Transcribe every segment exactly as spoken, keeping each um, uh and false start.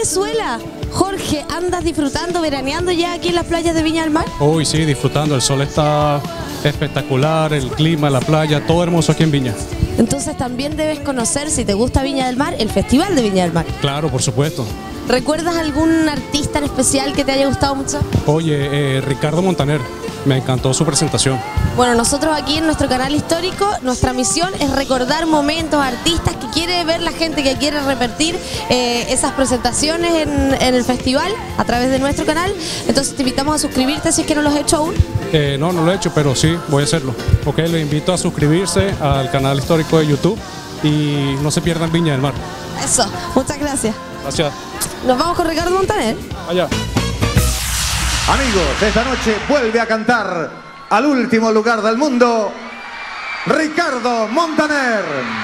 Venezuela. Jorge, ¿andas disfrutando, veraneando ya aquí en las playas de Viña del Mar? Uy, sí, disfrutando. El sol está espectacular, el clima, la playa, todo hermoso aquí en Viña. Entonces también debes conocer, si te gusta Viña del Mar, el Festival de Viña del Mar. Claro, por supuesto. ¿Recuerdas algún artista en especial que te haya gustado mucho? Oye, eh, Ricardo Montaner. Me encantó su presentación. Bueno, nosotros aquí en nuestro canal histórico, nuestra misión es recordar momentos, artistas que quiere ver la gente, que quiere repetir eh, esas presentaciones en, en el festival a través de nuestro canal. Entonces te invitamos a suscribirte si es que no lo has hecho aún. Eh, no, no lo he hecho, pero sí, voy a hacerlo. Ok, les invito a suscribirse al canal histórico de YouTube y no se pierdan Viña del Mar. Eso, muchas gracias. Gracias. Nos vamos con Ricardo Montaner. Allá. Amigos, esta noche vuelve a cantar al último lugar del mundo, Ricardo Montaner.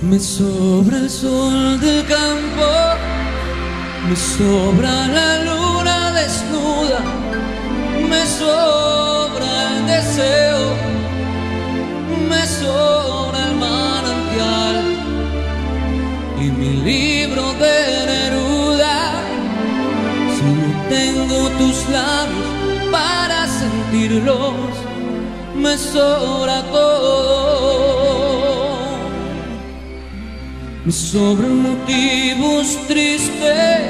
Me sobra el sol del campo, me sobra la luna desnuda, me sobra el deseo, me sobra el manantial y mi libro de Neruda. Solo tengo tus labios para sentirlos, me sobra todo. Me sobran motivos tristes,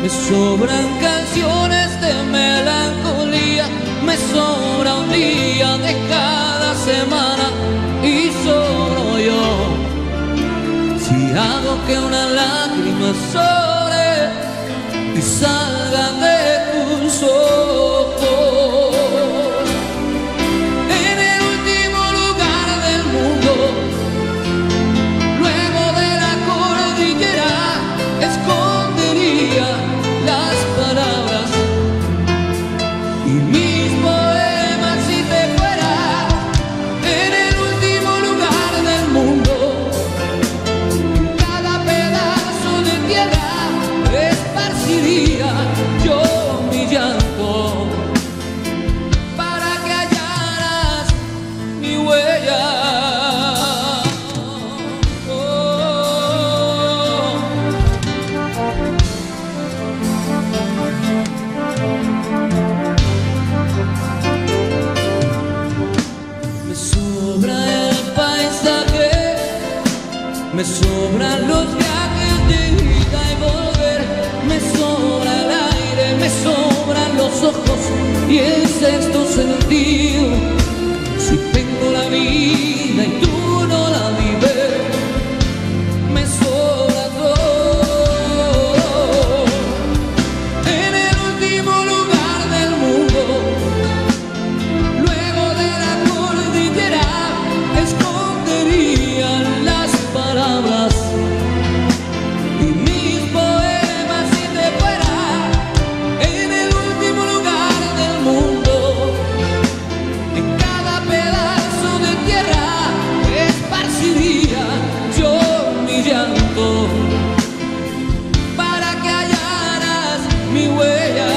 me sobran canciones de melancolía, me sobra un día de cada semana y solo yo. Si hago que una lágrima sobre y salga de tus ojos. Me sobran los viajes de ida y volver, me sobra el aire, me sobran los ojos y el sexto sentido. Si tengo la vida y tú no la vives, me sobra todo. En el último lugar del mundo, luego de la cordillera, escondería las palabras y mis poemas si te fuera en el último lugar del mundo. En cada pedazo de tierra esparciría yo mi llanto para que hallaras mi huella.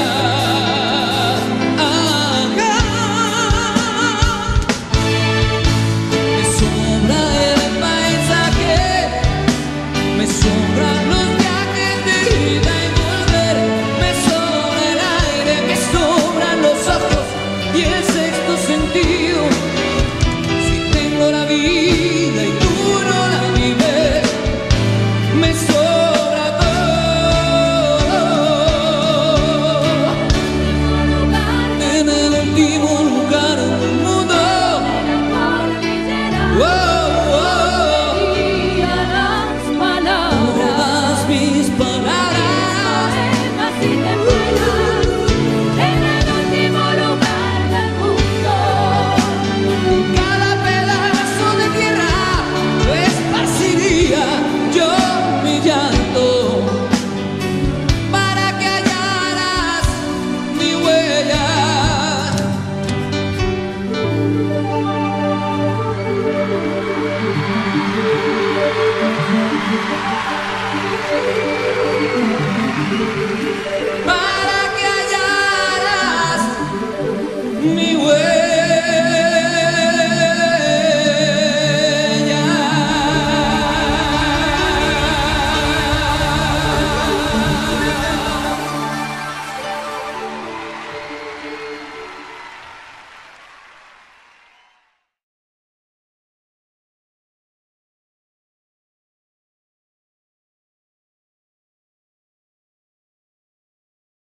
Me sobra el paisaje, yo.